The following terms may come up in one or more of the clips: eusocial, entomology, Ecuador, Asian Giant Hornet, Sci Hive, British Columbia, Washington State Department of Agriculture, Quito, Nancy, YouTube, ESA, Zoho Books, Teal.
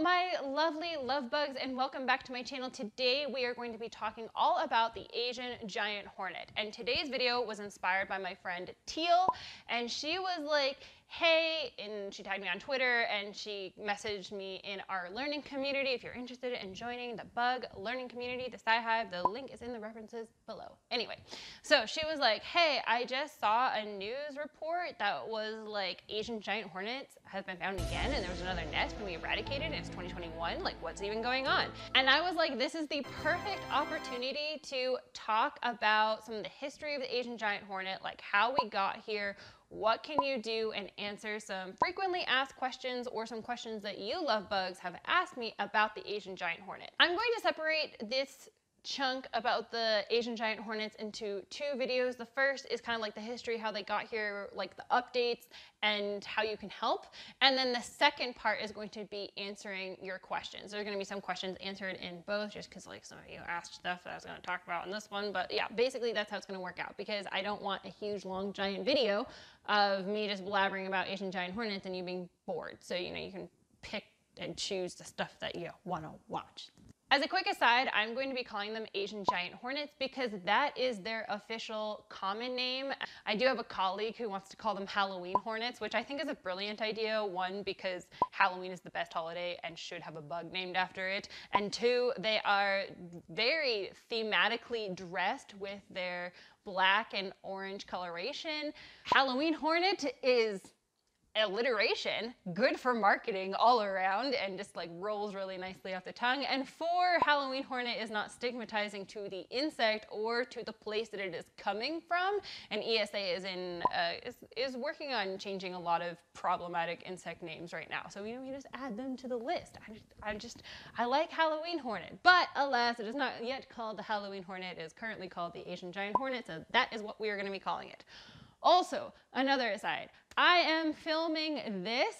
my lovely love bugs, and welcome back to my channel. Today we are going to be talking all about the Asian giant hornet, and today's video was inspired by my friend Teal, and she was like, hey, and she tagged me on Twitter and she messaged me in our learning community. If you're interested in joining the bug learning community, the Sci Hive, the link is in the references below. Anyway, so she was like, hey, I just saw a news report that was like Asian giant hornets have been found again, and there was another nest and we eradicated it. It's 2021, like what's even going on? And I was like, this is the perfect opportunity to talk about some of the history of the Asian giant hornet, like how we got here, what can you do, and answer some frequently asked questions or some questions that you love bugs have asked me about the Asian giant hornet. I'm going to separate this chunk about the Asian giant hornets into two videos. The first is kind of like the history, how they got here, like the updates and how you can help. And then the second part is going to be answering your questions. There's going to be some questions answered in both, just because like some of you asked stuff that I was going to talk about in this one. But yeah, basically that's how it's going to work out, because I don't want a huge long giant video of me just blabbering about Asian giant hornets and you being bored. So, you know, you can pick and choose the stuff that you want to watch. As a quick aside, I'm going to be calling them Asian giant hornets because that is their official common name. I do have a colleague who wants to call them Halloween hornets, which I think is a brilliant idea. One, because Halloween is the best holiday and should have a bug named after it. And two, they are very thematically dressed with their black and orange coloration. Halloween hornet is alliteration, good for marketing all around, and just like rolls really nicely off the tongue. And four, Halloween hornet is not stigmatizing to the insect or to the place that it is coming from. And ESA is in is working on changing a lot of problematic insect names right now, so you know, you just add them to the list. I like Halloween hornet, but alas, it is not yet called the Halloween hornet. It is currently called the Asian giant hornet, so that is what we are going to be calling it. Also, another aside, I am filming this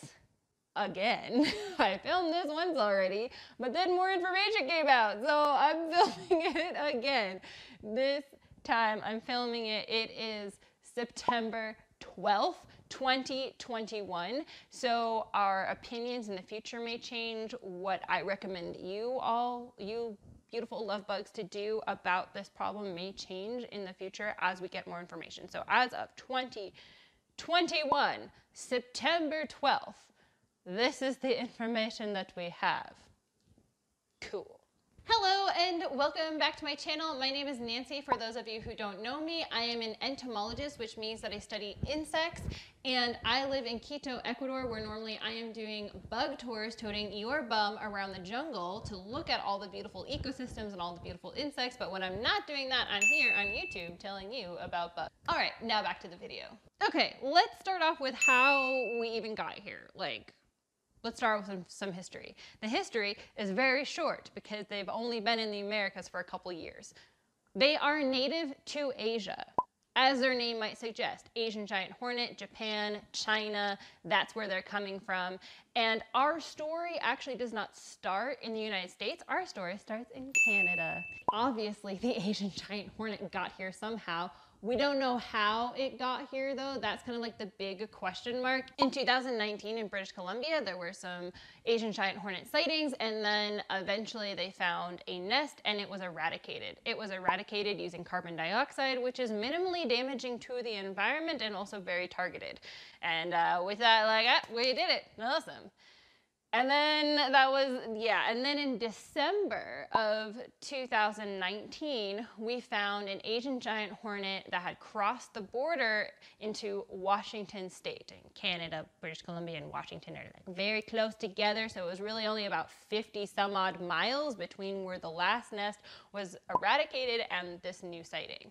again. I filmed this once already, but then more information came out, so I'm filming it again. This time I'm filming it, it is September 12th, 2021. So our opinions in the future may change. What I recommend you all, you beautiful love bugs, to do about this problem may change in the future as we get more information. So as of 2021, September 12th, this is the information that we have. Cool. Hello and welcome back to my channel. My name is Nancy. For those of you who don't know me, I am an entomologist, which means that I study insects, and I live in Quito, Ecuador, where normally I am doing bug tours, toting your bum around the jungle to look at all the beautiful ecosystems and all the beautiful insects. But when I'm not doing that, I'm here on YouTube telling you about bugs. All right, now back to the video. Okay, let's start off with how we even got here. Like, let's start with some history. The history is very short because they've only been in the Americas for a couple years. They are native to Asia. As their name might suggest, Asian giant hornet, Japan, China, that's where they're coming from. And our story actually does not start in the United States. Our story starts in Canada. Obviously, the Asian giant hornet got here somehow. We don't know how it got here though. That's kind of like the big question mark. In 2019 in British Columbia, there were some Asian giant hornet sightings, and then eventually they found a nest and it was eradicated. It was eradicated using carbon dioxide, which is minimally damaging to the environment and also very targeted. And with that, like, we did it, awesome. And then that was, yeah, and then in December of 2019, we found an Asian giant hornet that had crossed the border into Washington State. And Canada, British Columbia, and Washington are like very close together, so it was really only about 50 some odd miles between where the last nest was eradicated and this new sighting.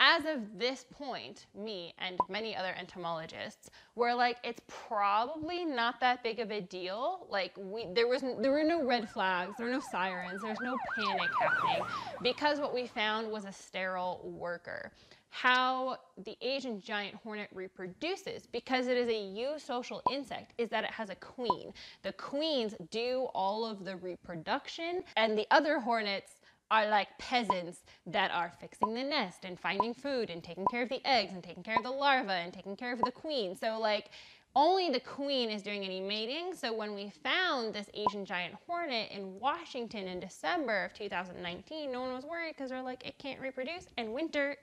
As of this point, me and many other entomologists were like, it's probably not that big of a deal. Like, there were no red flags, there were no sirens, there's no panic happening, because what we found was a sterile worker. How the Asian giant hornet reproduces, because it is a eusocial insect, is that it has a queen. The queens do all of the reproduction, and the other hornets are like peasants that are fixing the nest and finding food and taking care of the eggs and taking care of the larva and taking care of the queen. So like, Only the queen is doing any mating, so when we found this Asian giant hornet in Washington in December of 2019, no one was worried because they're like, it can't reproduce, and winter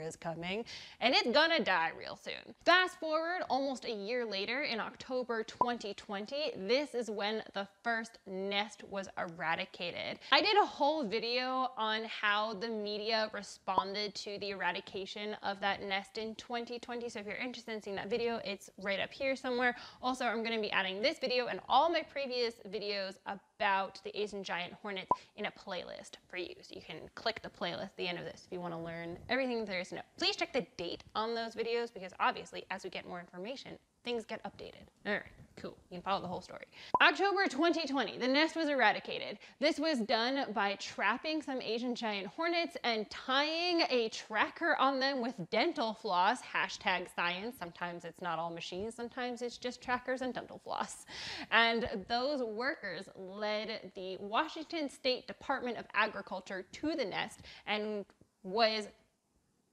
is coming, and it's gonna die real soon. Fast forward almost a year later, in October 2020, this is when the first nest was eradicated. I did a whole video on how the media responded to the eradication of that nest in 2020, so if you're interested in seeing that video, it's right up here somewhere. Also, I'm going to be adding this video and all my previous videos about the Asian giant hornets in a playlist for you. So you can click the playlist at the end of this if you want to learn everything there is to know. Please check the date on those videos because obviously as we get more information, things get updated. All right, cool. You can follow the whole story. October 2020, the nest was eradicated. This was done by trapping some Asian giant hornets and tying a tracker on them with dental floss, #science. Sometimes it's not all machines, sometimes it's just trackers and dental floss. And those workers led the Washington State Department of Agriculture to the nest and was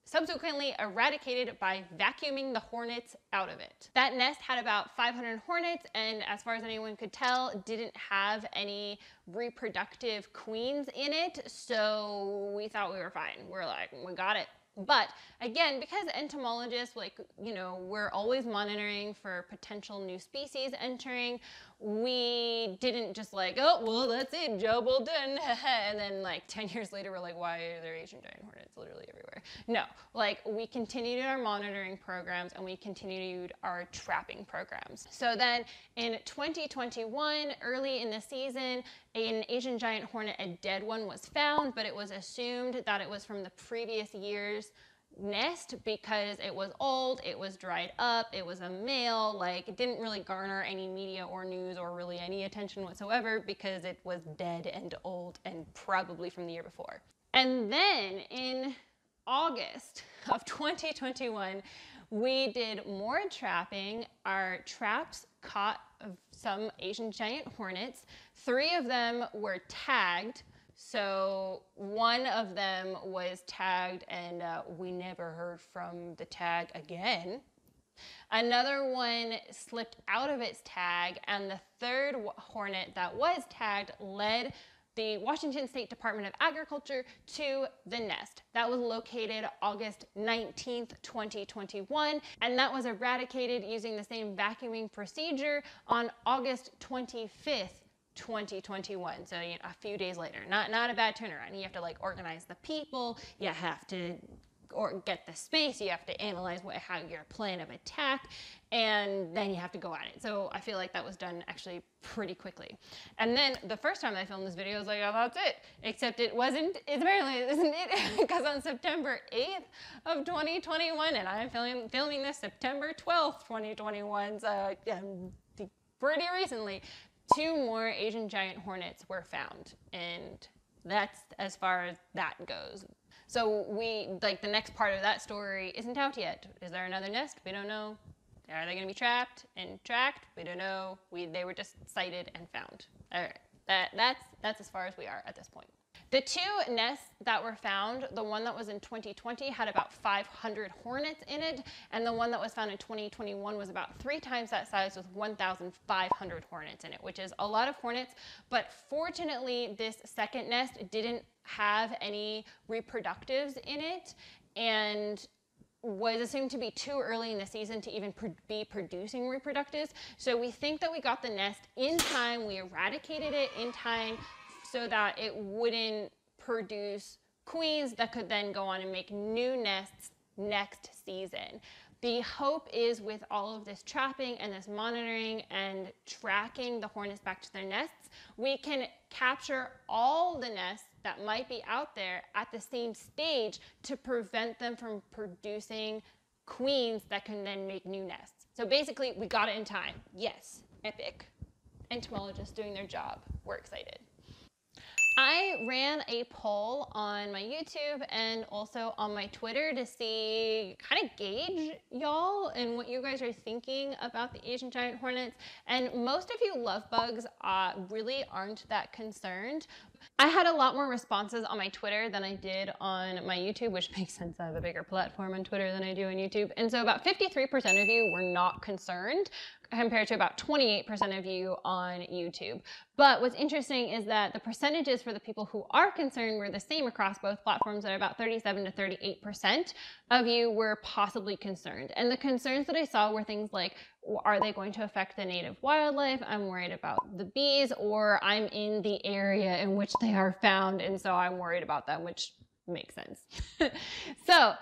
subsequently eradicated by vacuuming the hornets out of it. That nest had about 500 hornets and, as far as anyone could tell, didn't have any reproductive queens in it, so we thought we were fine. We're like, we got it. But again, because entomologists, like, you know, we're always monitoring for potential new species entering, we didn't just like, oh, well, that's it, job well done, and then like 10 years later, we're like, why are there Asian giant hornets literally everywhere? No, like we continued our monitoring programs and we continued our trapping programs. So then in 2021, early in the season, an Asian giant hornet, a dead one, was found, but it was assumed that it was from the previous year's nest because it was old, it was dried up, it was a male. Like, it didn't really garner any media or news or really any attention whatsoever because it was dead and old and probably from the year before. And then in August of 2021, we did more trapping. Our traps caught some Asian giant hornets. 3 of them were tagged. So one of them was tagged and we never heard from the tag again. Another one slipped out of its tag, and the third hornet that was tagged led the Washington State Department of Agriculture to the nest. That was located August 19th, 2021, and that was eradicated using the same vacuuming procedure on August 25th, 2021, so, you know, a few days later. Not a bad turnaround. You have to like organize the people, you have to get the space, you have to analyze how your plan of attack, and then you have to go at it. So I feel like that was done actually pretty quickly. And then the first time I filmed this video, I was like, oh, that's it. Except it wasn't, apparently it isn't it, because on September 8th of 2021, and I'm filming this September 12th, 2021, so pretty recently, 2 more Asian giant hornets were found, and that's as far as that goes. So we, like, the next part of that story isn't out yet. Is there another nest? We don't know. Are they going to be trapped and tracked? We don't know. They were just sighted and found. All right, that's as far as we are at this point. The 2 nests that were found, the one that was in 2020 had about 500 hornets in it, and the one that was found in 2021 was about 3 times that size with 1,500 hornets in it, which is a lot of hornets. But fortunately, this second nest didn't have any reproductives in it and was assumed to be too early in the season to even be producing reproductives. So we think that we got the nest in time, we eradicated it in time, so that it wouldn't produce queens that could then go on and make new nests next season. The hope is, with all of this trapping and this monitoring and tracking the hornets back to their nests, we can capture all the nests that might be out there at the same stage to prevent them from producing queens that can then make new nests. So basically, we got it in time. Yes, epic. Entomologists doing their job. We're excited. I ran a poll on my YouTube and also on my Twitter to see, kind of gauge y'all and what you guys are thinking about the Asian giant hornets. And most of you love bugs really aren't that concerned. I had a lot more responses on my Twitter than I did on my YouTube, which makes sense. I have a bigger platform on Twitter than I do on YouTube. And so about 53% of you were not concerned, compared to about 28% of you on YouTube. But what's interesting is that the percentages for the people who are concerned were the same across both platforms, at about 37 to 38% of you were possibly concerned. And the concerns that I saw were things like, are they going to affect the native wildlife? I'm worried about the bees, or I'm in the area in which they are found, and so I'm worried about them, which makes sense. So,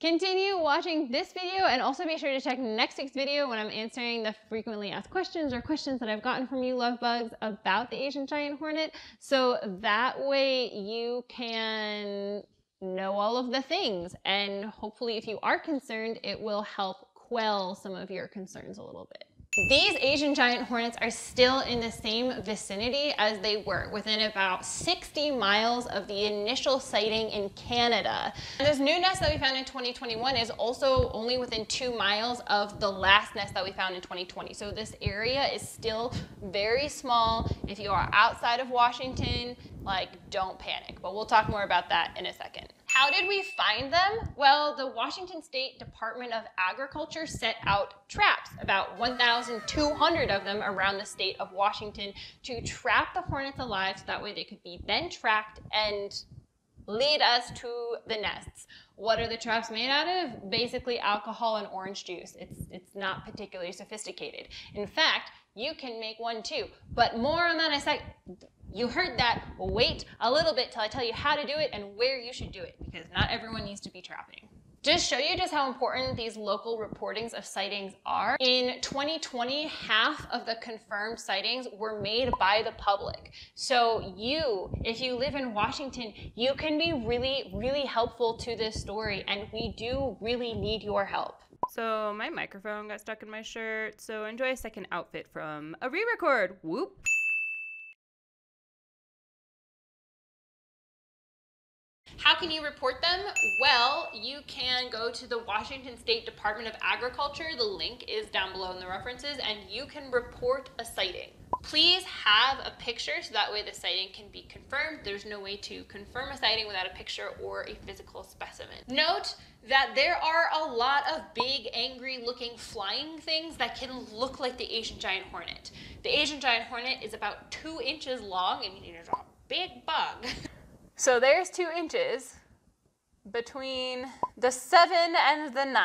continue watching this video, and also be sure to check next week's video when I'm answering the frequently asked questions, or questions that I've gotten from you love bugs about the Asian giant hornet. So that way you can know all of the things, and hopefully if you are concerned, it will help quell some of your concerns a little bit. These Asian giant hornets are still in the same vicinity as they were, within about 60 miles of the initial sighting in Canada. And this new nest that we found in 2021 is also only within 2 miles of the last nest that we found in 2020. So this area is still very small. If you are outside of Washington, like, don't panic, but we'll talk more about that in a second. How did we find them? Well, the Washington State Department of Agriculture set out traps, about 1,200 of them around the state of Washington, to trap the hornets alive so that way they could be then tracked and lead us to the nests. What are the traps made out of? Basically alcohol and orange juice. It's not particularly sophisticated. In fact, you can make one too, but more on that in a sec. You heard that. Wait a little bit till I tell you how to do it and where you should do it, because not everyone needs to be trapping. Just show you just how important these local reportings of sightings are. In 2020, half of the confirmed sightings were made by the public. So you, if you live in Washington, you can be really, really helpful to this story, and we do really need your help. So my microphone got stuck in my shirt, so enjoy a second outfit from a re-record. Whoop. How can you report them? Well, you can go to the Washington State Department of Agriculture. The link is down below in the references, and you can report a sighting. Please have a picture so that way the sighting can be confirmed. There's no way to confirm a sighting without a picture or a physical specimen. Note that there are a lot of big, angry looking flying things that can look like the Asian giant hornet. The Asian giant hornet is about 2 inches long, and it is a big bug. So there's 2 inches between the 7 and the 9.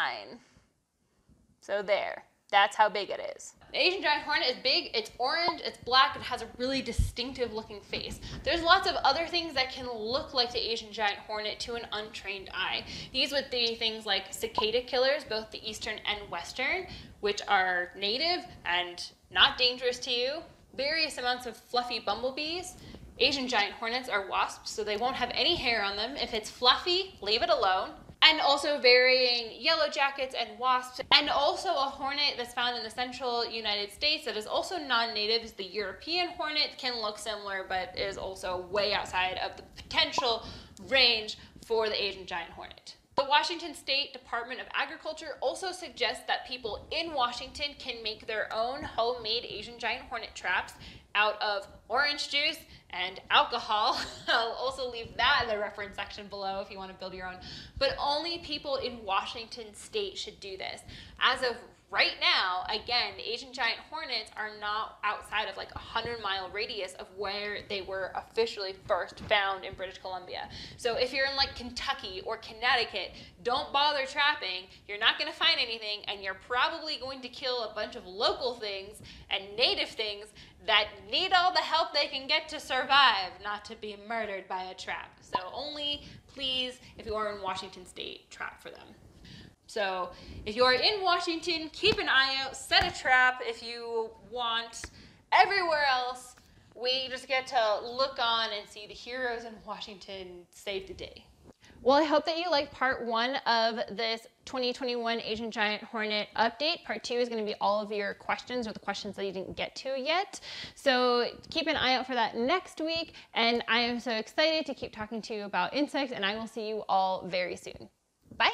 So there, that's how big it is. The Asian giant hornet is big, it's orange, it's black, it has a really distinctive looking face. There's lots of other things that can look like the Asian giant hornet to an untrained eye. These would be things like cicada killers, both the eastern and western, which are native and not dangerous to you. Various amounts of fluffy bumblebees. Asian giant hornets are wasps, so they won't have any hair on them. If it's fluffy, leave it alone. And also varying yellow jackets and wasps. And also a hornet that's found in the central United States that is also non-native is the European hornet. Can look similar, but is also way outside of the potential range for the Asian giant hornet. The Washington State Department of Agriculture also suggests that people in Washington can make their own homemade Asian giant hornet traps out of orange juice and alcohol. I'll also leave that in the reference section below if you want to build your own. But only people in Washington State should do this. As of right now, again, Asian giant hornets are not outside of like a 100-mile radius of where they were officially first found in British Columbia. So if you're in like Kentucky or Connecticut, don't bother trapping. You're not going to find anything, and you're probably going to kill a bunch of local things and native things that need all the help they can get to survive, not to be murdered by a trap. So only, please, if you are in Washington State, trap for them. So if you are in Washington, keep an eye out, set a trap if you want. Everywhere else, we just get to look on and see the heroes in Washington save the day. Well, I hope that you liked part one of this 2021 Asian Giant Hornet update. Part two is going to be all of your questions, or the questions that you didn't get to yet. So keep an eye out for that next week. And I am so excited to keep talking to you about insects, and I will see you all very soon. Bye.